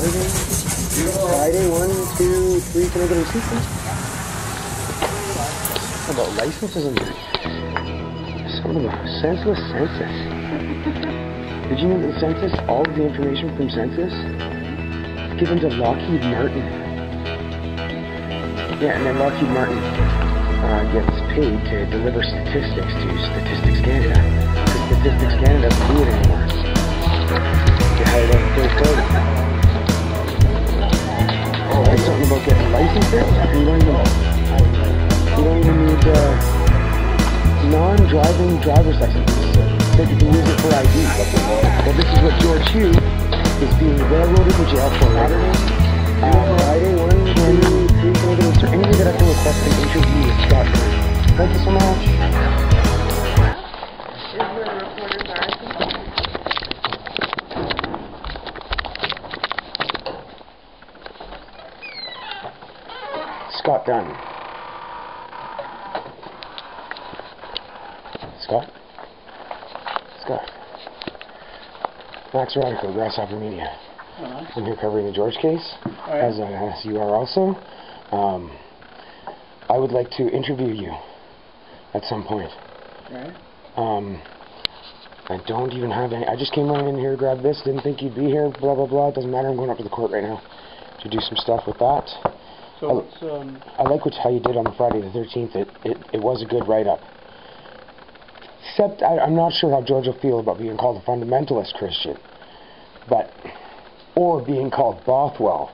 Saturday, Friday, 1, 2, 3, can I get a receipt, please? How about licenses and that? Some of them senseless census. Did you know that census, all of the information from census, is given to Lockheed Martin? Yeah, and then Lockheed Martin gets paid to deliver statistics to Statistics Canada, because Statistics Canada doesn't do it anymore. They hired out the third party. It's something about getting licensed. You don't even need non-driving driver's licenses. So you can use it for ID. Well, this is what George Hugh is being railroaded to jail for. Friday, 1, 2, 3, can I get a anything that I can request an interview with Scott Dunn? Thank you so much. Is where the reporters are. Scott Dunn. Scott? Scott. Max Radical, Grasshopper Media. I'm here covering the George case, as you are also. I would like to interview you at some point. Right. I don't even have any. I just came running in here to grab this, didn't think you'd be here, blah, blah, blah. It doesn't matter, I'm going up to the court right now to do some stuff with that. So I like how you did on the Friday the 13th. It was a good write-up. Except I'm not sure how George will feel about being called a fundamentalist Christian, or being called Bothwell.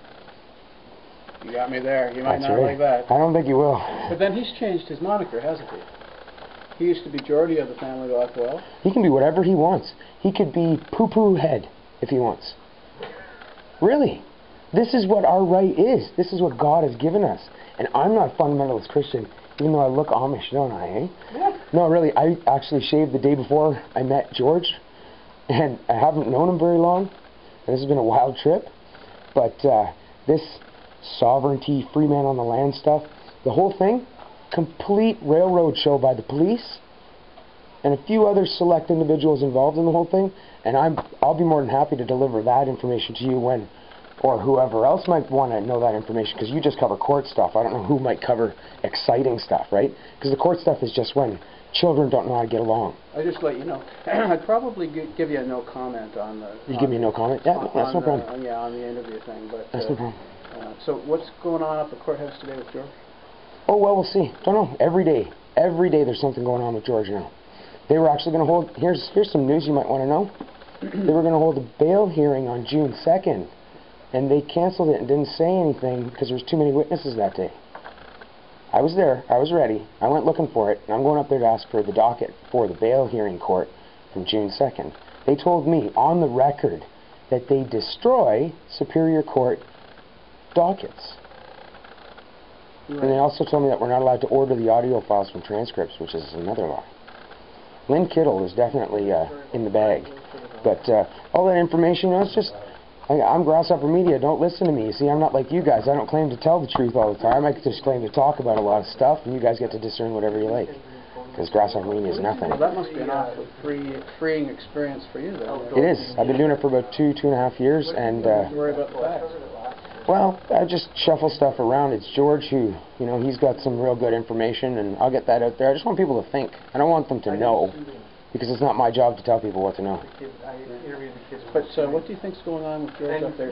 You got me there. You might not like that. I don't think he will. But then he's changed his moniker, hasn't he? He used to be Geordie of the family Bothwell. He can be whatever he wants. He could be Poo-Poo Head if he wants. Really? This is what our right is. This is what God has given us. And I'm not a fundamentalist Christian, even though I look Amish, don't I, eh? Yeah. No, really, I actually shaved the day before I met George, and I haven't known him very long, and this has been a wild trip, but this sovereignty, free man on the land stuff, the whole thing, complete railroad show by the police, and a few other select individuals involved in the whole thing, and I'll be more than happy to deliver that information to you when... or whoever else might want to know that information, because you just cover court stuff. I don't know who might cover exciting stuff, right? Because the court stuff is just when children don't know how to get along. I just let you know. I'd probably give you a no comment on the... You give me a no comment? Yeah, that's no problem. Yeah, on the interview thing. But, that's no problem. So what's going on up at the courthouse today with George? Oh, well, we'll see. Don't know. Every day there's something going on with George now. They were actually going to hold... Here's some news you might want to know. They were going to hold a bail hearing on June 2nd. And they canceled it and didn't say anything because there was too many witnesses that day. I was there. I was ready. I went looking for it. And I'm going up there to ask for the docket for the bail hearing court from June 2nd. They told me on the record that they destroy Superior Court dockets. Right. And they also told me that we're not allowed to order the audio files from transcripts, which is another lie. Lynn Kittle is definitely in the bag. But all that information, you know, it's just... I'm Grasshopper Media, don't listen to me. See, I'm not like you guys. I don't claim to tell the truth all the time. I just claim to talk about a lot of stuff, and you guys get to discern whatever you like. Because Grasshopper Media is nothing. Well, that must be an awfully freeing experience for you, though. It is. I've been doing it for about 2.5 years, and... worry about the facts. Well, I just shuffle stuff around. It's George who, you know, he's got some real good information, and I'll get that out there. I just want people to think. I don't want them to know. Because it's not my job to tell people what to know. But so what do you think's going on with George up there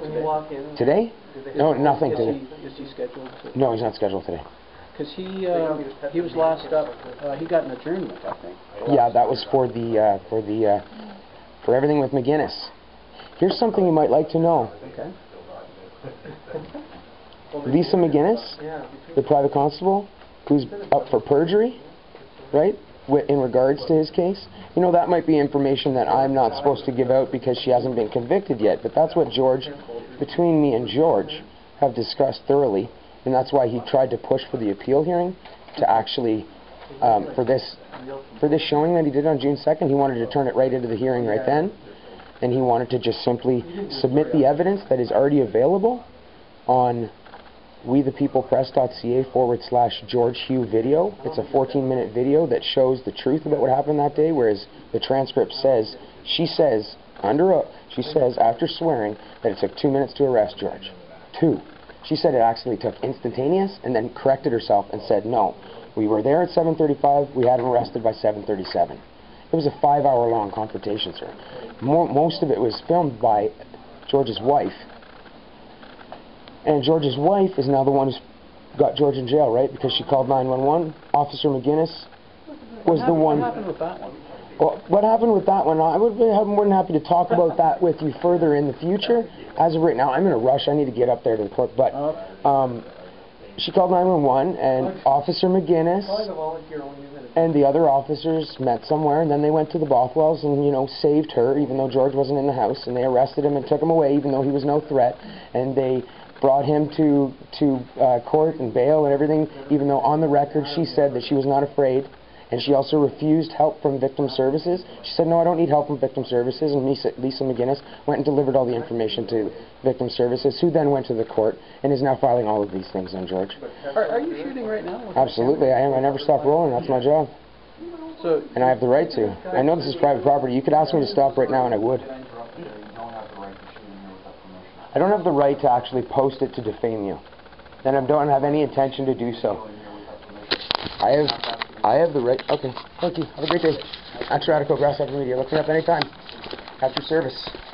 today? Today? No, nothing today. Is he scheduled? No, he's not scheduled today. Because he was last up. He got an adjournment, I think. Yeah, that was for everything with McGinnis. Here's something you might like to know. Okay. Lisa McGinnis, the private constable, who's up for perjury, right? In regards to his case, you know, that might be information that I'm not supposed to give out because she hasn't been convicted yet, but that's what George, between me and George, have discussed thoroughly, and that's why he tried to push for the appeal hearing to actually, for this showing that he did on June 2nd, he wanted to turn it right into the hearing right then, and he wanted to just simply submit the evidence that is already available on WeThePeoplePress.ca/George Hugh video. It's a 14-minute video that shows the truth about what happened that day, whereas the transcript says, she says, under oath, she says after swearing that it took 2 minutes to arrest George. 2. She said it actually took instantaneous, and then corrected herself and said, no, we were there at 7:35, we had him arrested by 7:37. It was a 5-hour-long confrontation, sir. Most of it was filmed by George's wife. And George's wife is now the one who's got George in jail, right? Because she called 911. Officer McGinnis was the one. What happened with that one? Well, what happened with that one? I would be more than happy to talk about that with you further in the future. As of right now, I'm in a rush. I need to get up there to the court. But she called 911, and Officer McGinnis and the other officers met somewhere, and then they went to the Bothwells and, you know, saved her, even though George wasn't in the house, and they arrested him and took him away, even though he was no threat, and they brought him to court and bail and everything, even though on the record she said that she was not afraid, and she also refused help from victim services. She said, no, I don't need help from victim services, and Lisa McGinnis went and delivered all the information to victim services, who then went to the court and is now filing all of these things on George. Are you shooting right now? Absolutely, I am. I never stop rolling. That's my job. So, and I have the right to. I know this is private property. You could ask me to stop right now, and I would. I don't have the right to actually post it to defame you, and I don't have any intention to do so. I have the right. Okay, thank you. Have a great day. Max Radical, Grasshopper Media. Look me up anytime. At your service.